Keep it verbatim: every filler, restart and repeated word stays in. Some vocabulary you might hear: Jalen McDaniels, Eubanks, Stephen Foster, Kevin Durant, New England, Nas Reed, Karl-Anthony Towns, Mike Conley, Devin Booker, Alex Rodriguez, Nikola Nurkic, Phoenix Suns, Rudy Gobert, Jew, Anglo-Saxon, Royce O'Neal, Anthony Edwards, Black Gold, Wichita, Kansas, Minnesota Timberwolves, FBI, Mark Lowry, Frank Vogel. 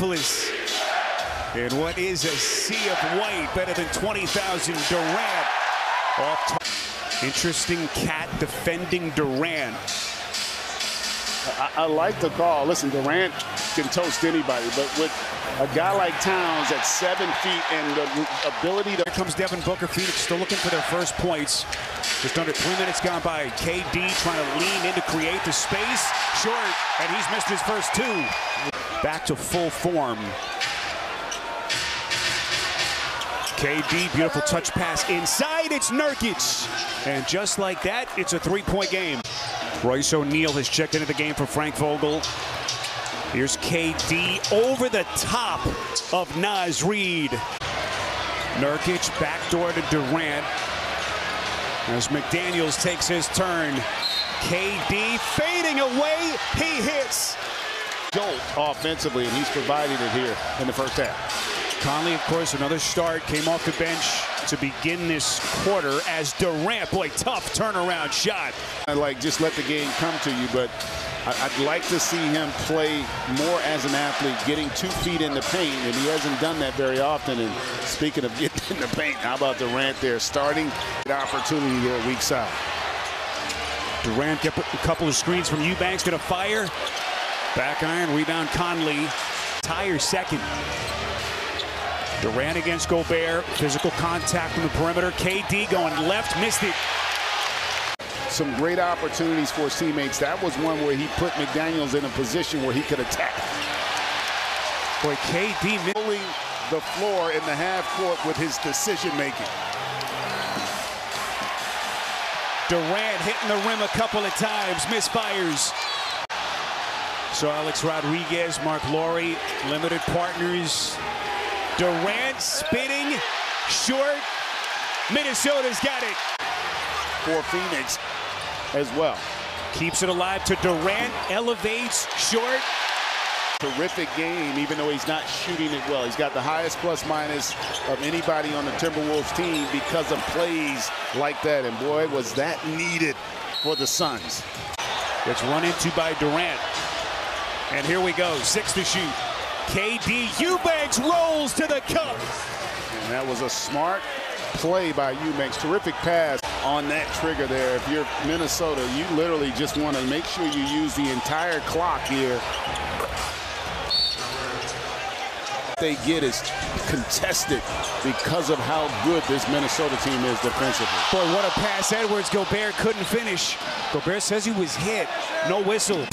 Minneapolis. And what is a sea of white, better than twenty thousand. Durant off top. Interesting cat defending Durant. I, I like the call. Listen, Durant can toast anybody, but with a guy like Towns at seven feet and the ability to... Here comes Devin Booker. Phoenix still looking for their first points. Just under three minutes gone by. K D trying to lean in to create the space. Short, and he's missed his first two. Back to full form. K D, beautiful touch pass inside. It's Nurkic. And just like that, it's a three-point game. Royce O'Neal has checked into the game for Frank Vogel. Here's K D over the top of Nas Reed. Nurkic backdoor to Durant. As McDaniels takes his turn. K D fading away. He hits. Jolt offensively, and he's provided it here in the first half. Conley, of course, another start, came off the bench to begin this quarter as Durant, boy, tough turnaround shot. I like just let the game come to you, but I'd like to see him play more as an athlete, getting two feet in the paint, and he hasn't done that very often. And speaking of getting in the paint, how about Durant there, starting an opportunity there, weak side. Durant kept a couple of screens from Eubanks, gonna fire. Back iron, rebound Conley, tire second. Durant against Gobert, physical contact from the perimeter. K D going left, missed it. Some great opportunities for his teammates. That was one where he put McDaniels in a position where he could attack. Boy, K D pulling the floor in the half court with his decision making. Durant hitting the rim a couple of times, misfires. So Alex Rodriguez, Mark Lowry, limited partners. Durant spinning, short, Minnesota's got it. For Phoenix as well. Keeps it alive to Durant, elevates, short. Terrific game, even though he's not shooting it well. He's got the highest plus minus of anybody on the Timberwolves team because of plays like that. And boy, was that needed for the Suns. It's run into by Durant. And here we go, six to shoot. K D, Eubanks rolls to the cup. And that was a smart play by Eubanks. Terrific pass on that trigger there. If you're Minnesota, you literally just want to make sure you use the entire clock here. What they get is contested because of how good this Minnesota team is defensively. Boy, what a pass. Edwards, Gobert couldn't finish. Gobert says he was hit. No whistle.